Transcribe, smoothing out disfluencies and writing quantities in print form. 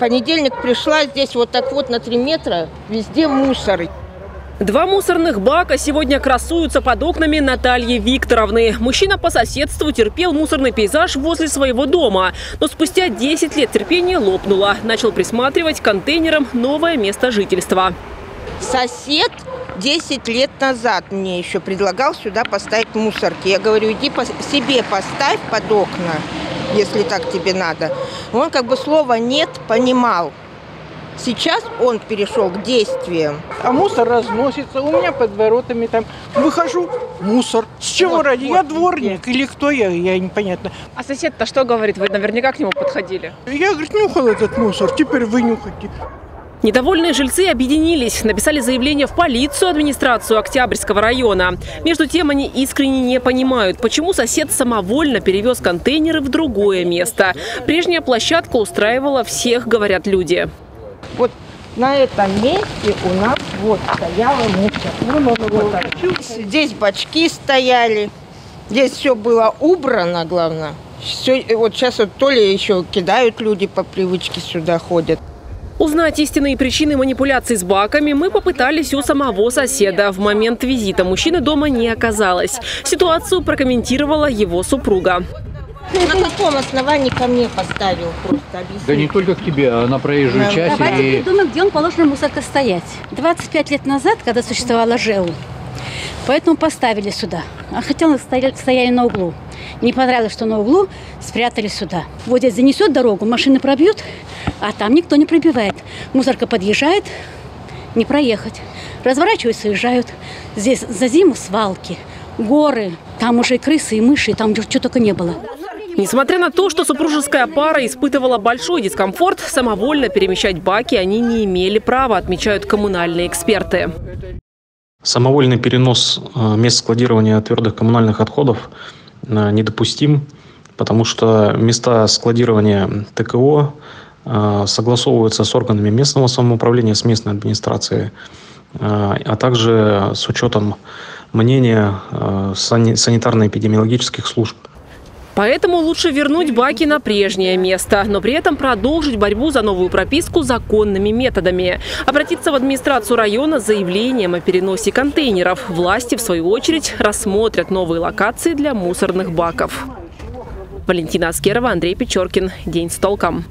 понедельник пришла, здесь вот так вот на 3 метра везде мусор. Два мусорных бака сегодня красуются под окнами Натальи Викторовны. Мужчина по соседству терпел мусорный пейзаж возле своего дома. Но спустя 10 лет терпение лопнуло. Начал присматривать контейнерам новое место жительства. Сосед 10 лет назад мне еще предлагал сюда поставить мусорки. Я говорю, иди себе поставь под окна, если так тебе надо. Он как бы слова «нет» понимал. Сейчас он перешел к действиям. А мусор разносится. У меня под воротами там выхожу, мусор. С чего вот, ради? Вот. Я дворник или кто я непонятно. А сосед-то что говорит? Вы наверняка к нему подходили. Я, говорит, нюхал этот мусор, теперь вы нюхайте. Недовольные жильцы объединились, написали заявление в полицию, администрацию Октябрьского района. Между тем они искренне не понимают, почему сосед самовольно перевез контейнеры в другое место. Прежняя площадка устраивала всех, говорят люди. Вот на этом месте у нас вот стояла мусор. Здесь бачки стояли, здесь все было убрано, главное. Все, вот сейчас вот то ли еще кидают люди по привычке, сюда ходят. Узнать истинные причины манипуляций с баками мы попытались у самого соседа. В момент визита мужчины дома не оказалось. Ситуацию прокомментировала его супруга. На каком основании ко мне поставил? Просто объясни. Да не только к тебе, а на проезжую часть. Давайте придумаем, где он положен мусорка стоять. 25 лет назад, когда существовала ЖЭУ, поэтому поставили сюда. А хотя стояли на углу. Не понравилось, что на углу, спрятали сюда. Вот здесь занесет дорогу, машины пробьют, а там никто не пробивает. Мусорка подъезжает, не проехать. Разворачиваются, уезжают. Здесь за зиму свалки, горы, там уже и крысы, и мыши, и там чего только не было. Несмотря на то, что супружеская пара испытывала большой дискомфорт, самовольно перемещать баки они не имели права, отмечают коммунальные эксперты. Самовольный перенос мест складирования твердых коммунальных отходов недопустим, потому что места складирования ТКО согласовываются с органами местного самоуправления, с местной администрацией, а также с учетом мнения санитарно-эпидемиологических служб. Поэтому лучше вернуть баки на прежнее место, но при этом продолжить борьбу за новую прописку законными методами. Обратиться в администрацию района с заявлением о переносе контейнеров. Власти, в свою очередь, рассмотрят новые локации для мусорных баков. Валентина Аскерова, Андрей Печоркин. День с толком.